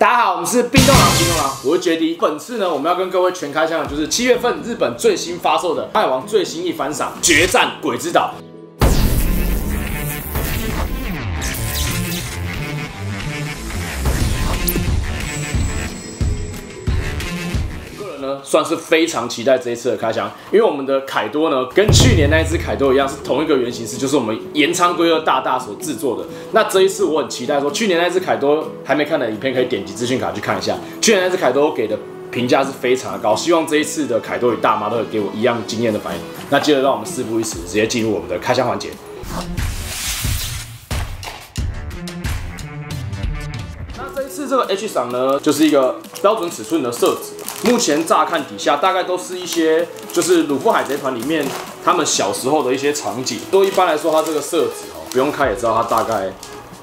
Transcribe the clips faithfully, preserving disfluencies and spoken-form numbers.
大家好，我们是冰冻狼，冰冻狼，我是杰迪。本次呢，我们要跟各位全开箱的就是七月份日本最新发售的《海王》最新一番赏《决战鬼之岛》。算是非常期待这一次的开箱，因为我们的凯多呢，跟去年那一只凯多一样，是同一个原型师，就是我们岩仓龟二大大所制作的。那这一次我很期待说，去年那只凯多还没看的影片可以点击资讯卡去看一下。去年那只凯多我给的评价是非常的高，希望这一次的凯多与大妈都会给我一样惊艳的反应。那接着让我们事不宜迟，直接进入我们的开箱环节。 是这个 H 赏呢，就是一个标准尺寸的设置。目前乍看底下，大概都是一些就是鲁夫海贼团里面他们小时候的一些场景。所以一般来说，它这个设置哦，不用看也知道它大概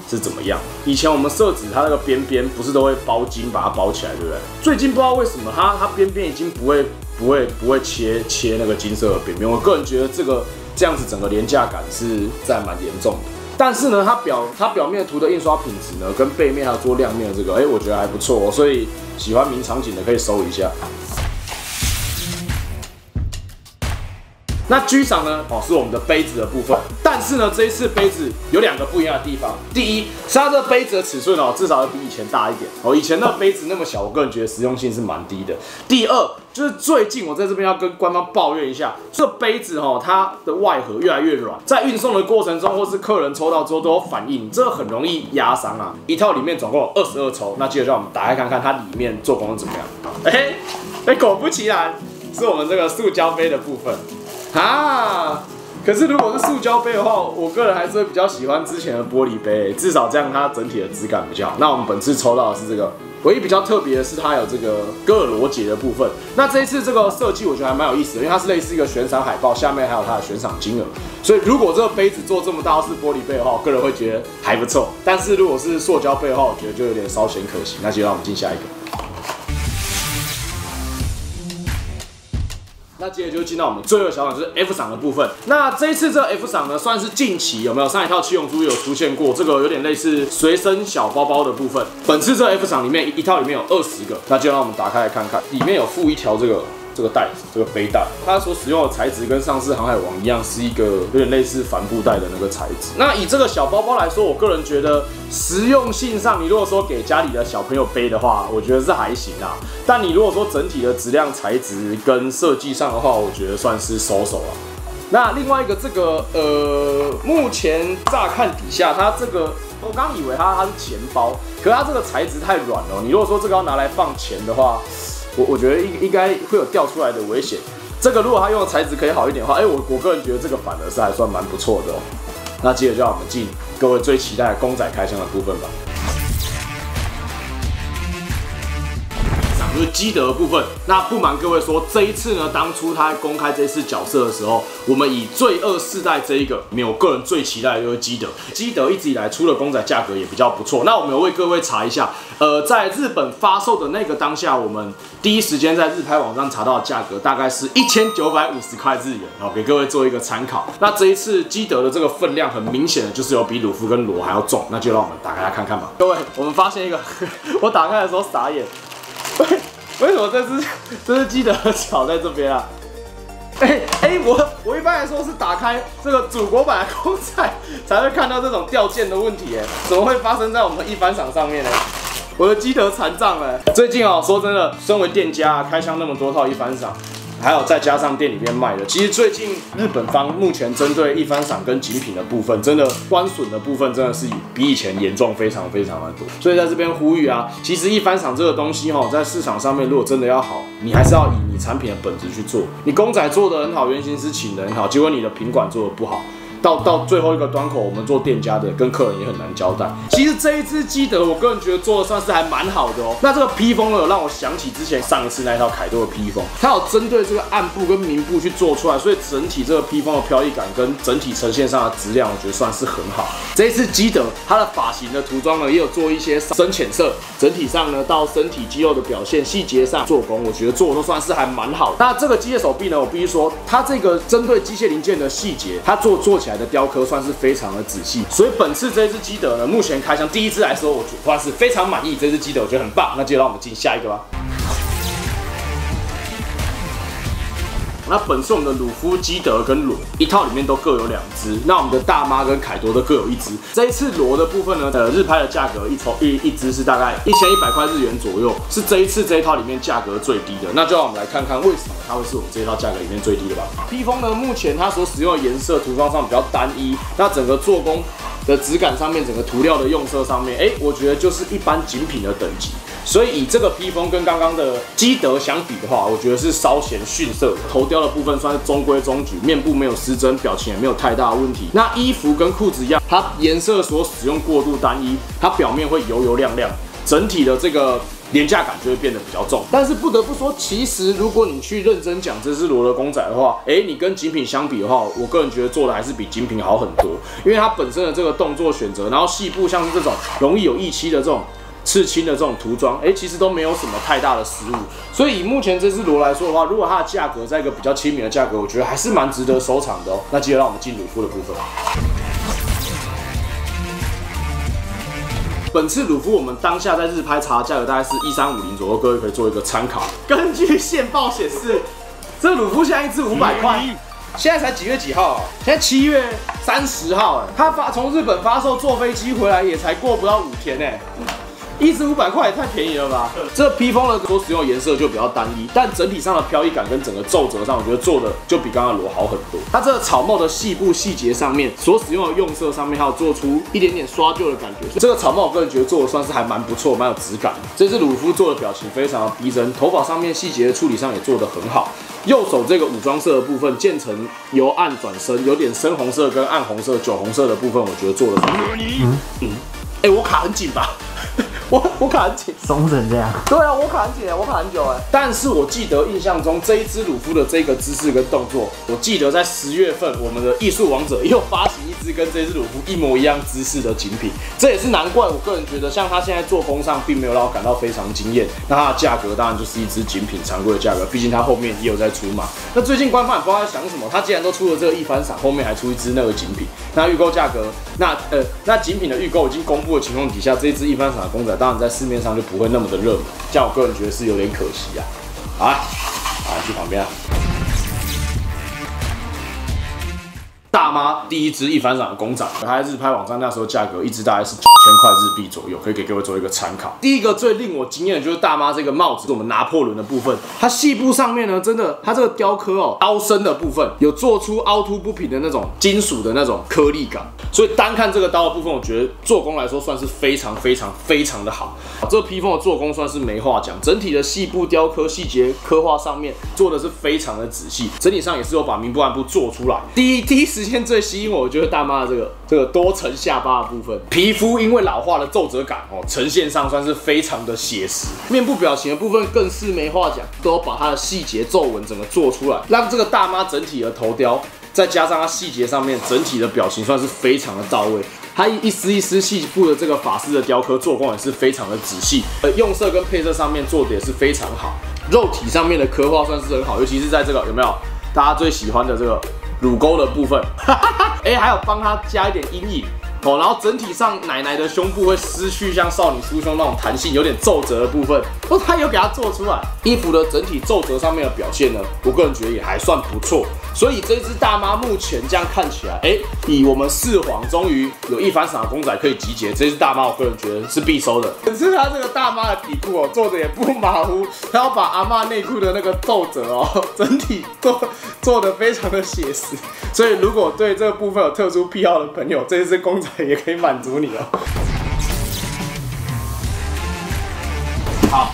是怎么样。以前我们设置它那个边边不是都会包金把它包起来，对不对？最近不知道为什么它它边边已经不会不会不会切切那个金色的边边。我个人觉得这个这样子整个廉价感是在蛮严重的。 但是呢，它表它表面图的印刷品质呢，跟背面还有做亮面的这个，哎、欸，我觉得还不错哦。所以喜欢名场景的可以搜一下。那 G 赏呢，哦，是我们的杯子的部分。但是呢，这一次杯子有两个不一样的地方。第一，是它这杯子的尺寸哦，至少要比以前大一点哦。以前那杯子那么小，我个人觉得实用性是蛮低的。第二，就是最近我在这边要跟官方抱怨一下，这杯子哦，它的外盒越来越软，在运送的过程中，或是客人抽到之后都有反应，这很容易压伤啊。一套里面总共有二十二抽，那接着让我们打开看看它里面做工是怎么样。哎、欸，哎、欸，果不其然，是我们这个塑胶杯的部分。 啊！可是如果是塑胶杯的话，我个人还是会比较喜欢之前的玻璃杯，至少这样它整体的质感比较好。那我们本次抽到的是这个，唯一比较特别的是它有这个哥尔罗节的部分。那这一次这个设计我觉得还蛮有意思的，因为它是类似一个悬赏海报，下面还有它的悬赏金额。所以如果这个杯子做这么大是玻璃杯的话，我个人会觉得还不错。但是如果是塑胶杯的话，我觉得就有点稍显可惜。那就让我们进下一个。 那接着就进到我们最后小赏，就是 F 赏的部分。那这一次这 F 赏呢，算是近期有没有上一套七龙珠有出现过？这个有点类似随身小包包的部分。本次这 F 赏里面一套里面有二十个，那就让我们打开来看看，里面有附一条这个这个带子，这个背带，它所使用的材质跟上次航海王一样，是一个有点类似帆布袋的那个材质。那以这个小包包来说，我个人觉得实用性上，你如果说给家里的小朋友背的话，我觉得是还行啦。但你如果说整体的质量、材质跟设计上的话，我觉得算是收手了。那另外一个这个呃，目前乍看底下，它这个我刚以为它它是钱包，可是它这个材质太软了。你如果说这个要拿来放钱的话，我我觉得应应该会有掉出来的危险。这个如果它用的材质可以好一点的话，哎、欸，我我个人觉得这个反而是还算蛮不错的、喔。那接着就让我们进各位最期待的公仔开箱的部分吧。 就是基德的部分。那不瞒各位说，这一次呢，当初他公开这次角色的时候，我们以罪恶世代这一个，没有个人最期待的就是基德。基德一直以来出的公仔价格也比较不错。那我们有为各位查一下，呃，在日本发售的那个当下，我们第一时间在日拍网站查到的价格大概是一千九百五十块日元，好给各位做一个参考。那这一次基德的这个分量，很明显的就是有比鲁夫跟罗还要重。那就让我们打开来看看吧。各位，我们发现一个，我打开的时候傻眼。 为什么这只这只基德脚在这边啊？哎、欸、哎、欸，我我一般来说是打开这个祖国版的公仔才会看到这种掉件的问题，哎，怎么会发生在我们一番赏上面呢？我的基德残障了。最近哦，说真的，身为店家、啊、开箱那么多套一番赏，还有再加上店里面卖的，其实最近日本方目前针对一番赏跟精品的部分，真的官损的部分真的是比以前严重非常非常的多。所以在这边呼吁啊，其实一番赏这个东西哈，在市场上面如果真的要好，你还是要以你产品的本质去做。你公仔做得很好，原型师请得很好，结果你的品管做得不好。 到到最后一个端口，我们做店家的跟客人也很难交代。其实这一只基德，我个人觉得做的算是还蛮好的哦。那这个披风呢，让我想起之前上一次那一套凯多的披风，它有针对这个暗部跟明部去做出来，所以整体这个披风的飘逸感跟整体呈现上的质量，我觉得算是很好。这一次基德它的发型的涂装呢，也有做一些深浅色，整体上呢到身体肌肉的表现细节上做工，我觉得做的都算是还蛮好的。那这个机械手臂呢，我必须说它这个针对机械零件的细节，它做做起来。的雕刻算是非常的仔细，所以本次这只基德呢，目前开箱第一只来说，我主观是非常满意，这只基德我觉得很棒。那就让我们进下一个吧。 那本次我们的鲁夫、基德跟罗一套里面都各有两只，那我们的大妈跟凯多都各有一只。这一次罗的部分呢，呃，日拍的价格一抽一一只是大概一千一百块日元左右，是这一次这一套里面价格最低的。那就让我们来看看为什么它会是我们这一套价格里面最低的吧。披风呢，目前它所使用的颜色涂装上比较单一，那整个做工的质感上面，整个涂料的用色上面，哎，我觉得就是一般精品的等级。 所以以这个披风跟刚刚的基德相比的话，我觉得是稍显逊色的。头雕的部分算是中规中矩，面部没有失真，表情也没有太大的问题。那衣服跟裤子一样，它颜色所使用过度单一，它表面会油油亮亮，整体的这个。 廉价感就会变得比较重，但是不得不说，其实如果你去认真讲这只罗勒公仔的话，哎、欸，你跟精品相比的话，我个人觉得做的还是比精品好很多，因为它本身的这个动作选择，然后细部像是这种容易有溢漆的这种刺青的这种涂装，哎、欸，其实都没有什么太大的失误。所以以目前这只罗来说的话，如果它的价格在一个比较亲民的价格，我觉得还是蛮值得收藏的哦。那接着让我们进鲁夫的部分。 本次鲁夫我们当下在日拍查价格大概是一三五零左右，各位可以做一个参考。根据线报显示，这鲁夫现在一只五百块，现在才几月几号啊？现在七月三十号，哎，他发从日本发售，坐飞机回来也才过不到五天，哎。 一只五百块也太便宜了吧！这披风呢，所使用颜色就比较单一，但整体上的飘逸感跟整个皱褶上，我觉得做的就比刚刚的罗好很多。它这个草帽的细部细节上面，所使用的用色上面，还有做出一点点刷旧的感觉。这个草帽我个人觉得做的算是还蛮不错，蛮有质感的。这只鲁夫做的表情非常的逼真，头发上面细节的处理上也做得很好。右手这个武装色的部分，渐层由暗转深，有点深红色跟暗红色、酒红色的部分，我觉得做的很好。嗯嗯，哎、欸，我卡很紧吧？ 我我卡很紧，松成这样。对啊，我卡很紧，我卡很久哎。但是我记得印象中这一只鲁夫的这个姿势跟动作，我记得在十月份我们的艺术王者又发行一只跟这只鲁夫一模一样姿势的精品，这也是难怪我个人觉得，像它现在做工上并没有让我感到非常惊艳。那它的价格当然就是一只精品常规的价格，毕竟它后面也有在出嘛。那最近官方也不知道在想什么，它既然都出了这个一番赏，后面还出一只那个精品，那预购价格，那呃那精品的预购已经公布的情况底下，这一只一番赏的公仔。 当然，在市面上就不会那么的热门，这样我个人觉得是有点可惜啊。好啊，啊，去旁边啊。大妈第一只一番赏的公仔，它在日拍网站那时候价格一只大概是九千块日币左右，可以给各位做一个参考。第一个最令我惊艳的就是大妈这个帽子，我们拿破仑的部分，它细部上面呢，真的它这个雕刻哦，凹身的部分有做出凹凸不平的那种金属的那种颗粒感。 所以单看这个刀的部分，我觉得做工来说算是非常非常非常的好。这披风的做工算是没话讲，整体的细部雕刻、细节刻画上面做的是非常的仔细，整体上也是有把名不按部做出来。第一第一时间最吸引我，我觉得大妈的这个这个多层下巴的部分，皮肤因为老化的皱褶感哦，呈现上算是非常的写实。面部表情的部分更是没话讲，都把它的细节皱纹整个做出来，让这个大妈整体的头雕。 再加上它细节上面整体的表情算是非常的到位，它一丝一丝细部的这个法式的雕刻做工也是非常的仔细，呃，用色跟配色上面做的也是非常好，肉体上面的刻画算是很好，尤其是在这个有没有大家最喜欢的这个乳沟的部分，哎，还有帮它加一点阴影。 哦，然后整体上奶奶的胸部会失去像少女酥胸那种弹性，有点皱褶的部分，哦，他有给它做出来。衣服的整体皱褶上面的表现呢，我个人觉得也还算不错。所以这只大妈目前这样看起来，哎，以我们四皇终于有一番赏的公仔可以集结，这只大妈我个人觉得是必收的。可是它这个大妈的底裤哦，做的也不马虎，她要把阿嬷内裤的那个皱褶哦，整体做做的非常的写实。所以如果对这个部分有特殊癖好的朋友，这只公仔 也可以满足你了。好，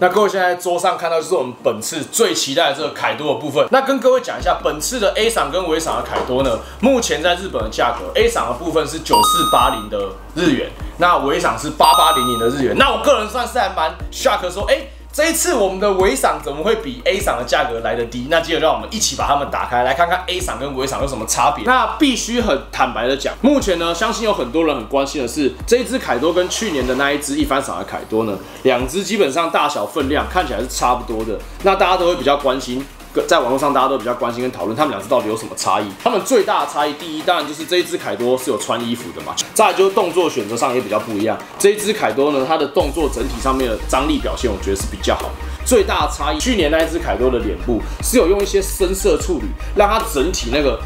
那各位现在桌上看到就是我们本次最期待的这个凯多的部分。那跟各位讲一下，本次的 A 赏跟 V 赏的凯多呢，目前在日本的价格 ，A 赏的部分是九四八零的日元，那 V 赏是八八零零的日元。那我个人算是还蛮 shock 说，哎、欸。 这一次我们的V赏怎么会比 A 赏的价格来得低？那接着让我们一起把它们打开，来看看 A 赏跟V赏有什么差别。那必须很坦白的讲，目前呢，相信有很多人很关心的是，这一只凯多跟去年的那一只一番赏的凯多呢，两只基本上大小分量看起来是差不多的，那大家都会比较关心在网络上大家都比较关心跟讨论，他们两只到底有什么差异？他们最大的差异，第一当然就是这一只凯多是有穿衣服的嘛，再来就是动作选择上也比较不一样。这一只凯多呢，它的动作整体上面的张力表现，我觉得是比较好的。最大的差异，去年那一只凯多的脸部是有用一些深色处理，让它整体那个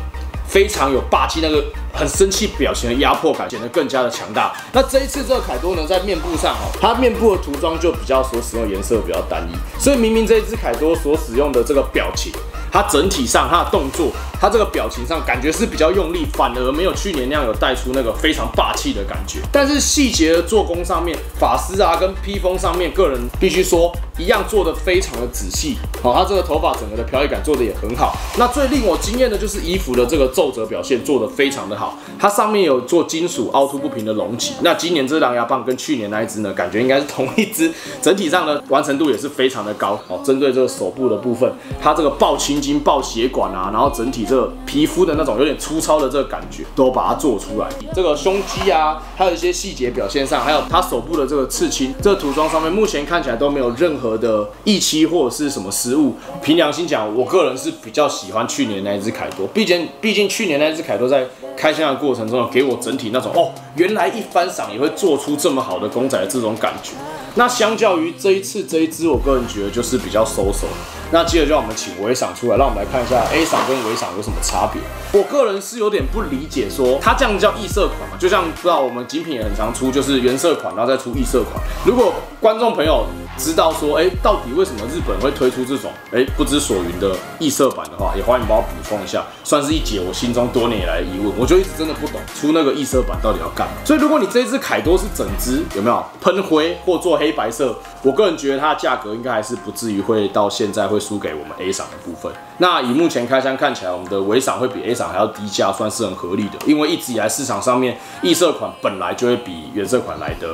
非常有霸气那个。 很生气表情的压迫感显得更加的强大。那这一次这个凯多呢，在面部上哦，它面部的涂装就比较所使用颜色比较单一，所以明明这一只凯多所使用的这个表情，它整体上它的动作，它这个表情上感觉是比较用力，反而没有去年那样有带出那个非常霸气的感觉。但是细节的做工上面，发丝啊跟披风上面，个人必须说一样做得非常的仔细。好，它这个头发整个的飘逸感做得也很好。那最令我惊艳的就是衣服的这个皱褶表现做得非常的好。 它上面有做金属凹凸不平的隆起，那今年这狼牙棒跟去年那一只呢，感觉应该是同一只，整体上的完成度也是非常的高。哦，针对这个手部的部分，它这个爆青筋、爆血管啊，然后整体这个皮肤的那种有点粗糙的这个感觉，都把它做出来。这个胸肌啊，还有一些细节表现上，还有它手部的这个刺青，这个涂装上面目前看起来都没有任何的溢漆或者是什么失误。凭良心讲，我个人是比较喜欢去年那一只凯多，毕竟毕竟去年那一只凯多在开。 这样的过程中，给我整体那种哦，原来一翻赏也会做出这么好的公仔的这种感觉。那相较于这一次这一支，我个人觉得就是比较收手。那接着就让我们请微赏出来，让我们来看一下 A 赏跟微赏有什么差别。我个人是有点不理解说，说它这样叫异色款嘛，就像不知道我们精品也很常出，就是原色款，然后再出异色款。如果观众朋友知道说，哎，到底为什么日本会推出这种哎不知所云的异色版的话，也欢迎帮我补充一下，算是一解我心中多年以来的疑问。我就一直真的不懂出那个异色版到底要干嘛。所以如果你这一只凯多是整只有没有喷灰或做黑白色，我个人觉得它的价格应该还是不至于会到现在会。 输给我们 A 赏的部分。那以目前开箱看起来，我们的微赏会比 A 赏还要低价，算是很合理的。因为一直以来市场上面异色款本来就会比原色款来的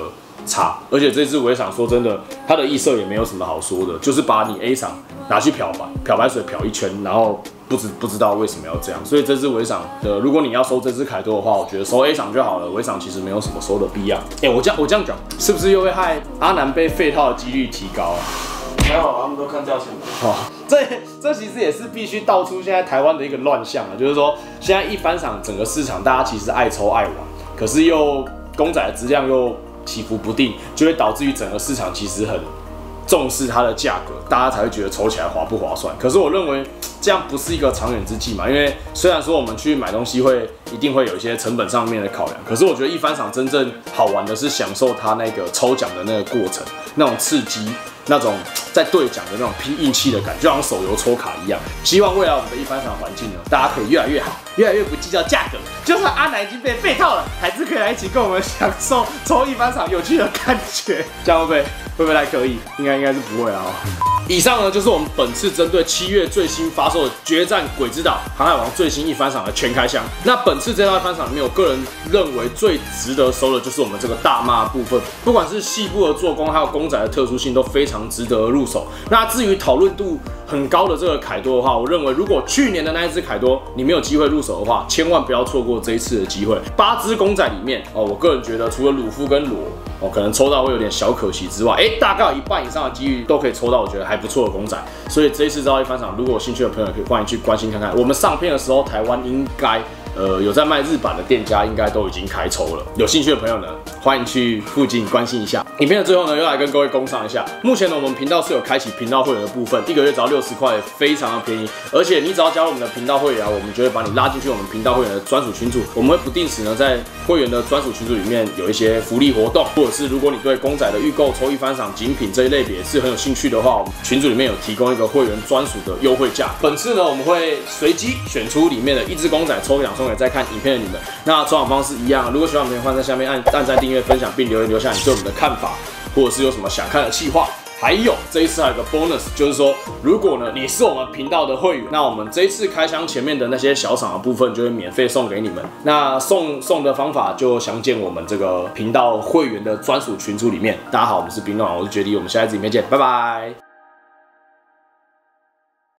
差，而且这支微赏说真的，它的异色也没有什么好说的，就是把你 A 赏拿去漂白，漂白水漂一圈，然后。 不知不知道为什么要这样，所以这支微赏的，如果你要收这支凯多的话，我觉得收 A 赏就好了。微赏其实没有什么收的必要。哎、欸，我这样我这样讲，是不是又会害阿南被废套的几率提高啊？还好他们都看价钱的。哦，这这其实也是必须道出现在台湾的一个乱象啊，就是说现在一翻赏整个市场大家其实爱抽爱玩，可是又公仔的质量又起伏不定，就会导致于整个市场其实很。 重视它的价格，大家才会觉得抽起来划不划算。可是我认为这样不是一个长远之计嘛，因为虽然说我们去买东西会一定会有一些成本上面的考量，可是我觉得一番赏真正好玩的是享受它那个抽奖的那个过程，那种刺激，那种在兑奖的那种拼运气的感觉，就像手游抽卡一样。希望未来我们的一番赏环境呢，大家可以越来越好，越来越不计较价格。就算阿南已经被被套了，还是可以来一起跟我们享受抽一番赏有趣的感觉，这样会不会？ 会不会来可以？应该应该是不会啊、哦。以上呢就是我们本次针对七月最新发售的《决战鬼之岛：航海王》最新一番赏的全开箱。那本次这套一番赏里面，我个人认为最值得收的就是我们这个大妈部分，不管是细部的做工，还有公仔的特殊性，都非常值得入手。那至于讨论度很高的这个凯多的话，我认为如果去年的那一只凯多你没有机会入手的话，千万不要错过这一次的机会。八只公仔里面哦，我个人觉得除了鲁夫跟罗。 哦，可能抽到会有点小可惜之外，哎、欸，大概有一半以上的机遇都可以抽到，我觉得还不错的公仔。所以这一次这套一番赏，如果有兴趣的朋友可以欢迎去关心看看。我们上片的时候，台湾应该呃有在卖日版的店家应该都已经开抽了。有兴趣的朋友呢，欢迎去附近关心一下。影片的最后呢，又来跟各位工商一下，目前呢我们频道是有开启频道会员的部分，一个月只要六十块，非常的便宜。而且你只要加入我们的频道会员啊，我们就会把你拉进去我们频道会员的专属群组，我们会不定时呢在会员的专属群组里面有一些福利活动。 或者是如果你对公仔的预购、抽一番赏、精品这一类别是很有兴趣的话，我们群组里面有提供一个会员专属的优惠价。本次呢，我们会随机选出里面的一只公仔抽奖送给在看影片的你们。那抽奖方式一样，如果喜欢我们的话，在下面按按赞、订阅、分享，并留言留下你对我们的看法，或者是有什么想看的企划。 还有这一次还有个 bonus， 就是说，如果呢你是我们频道的会员，那我们这一次开箱前面的那些小赏的部分就会免费送给你们。那送送的方法就详见我们这个频道会员的专属群组里面。大家好，我们是冰冻，我是绝地，我们下一次影片见，拜拜。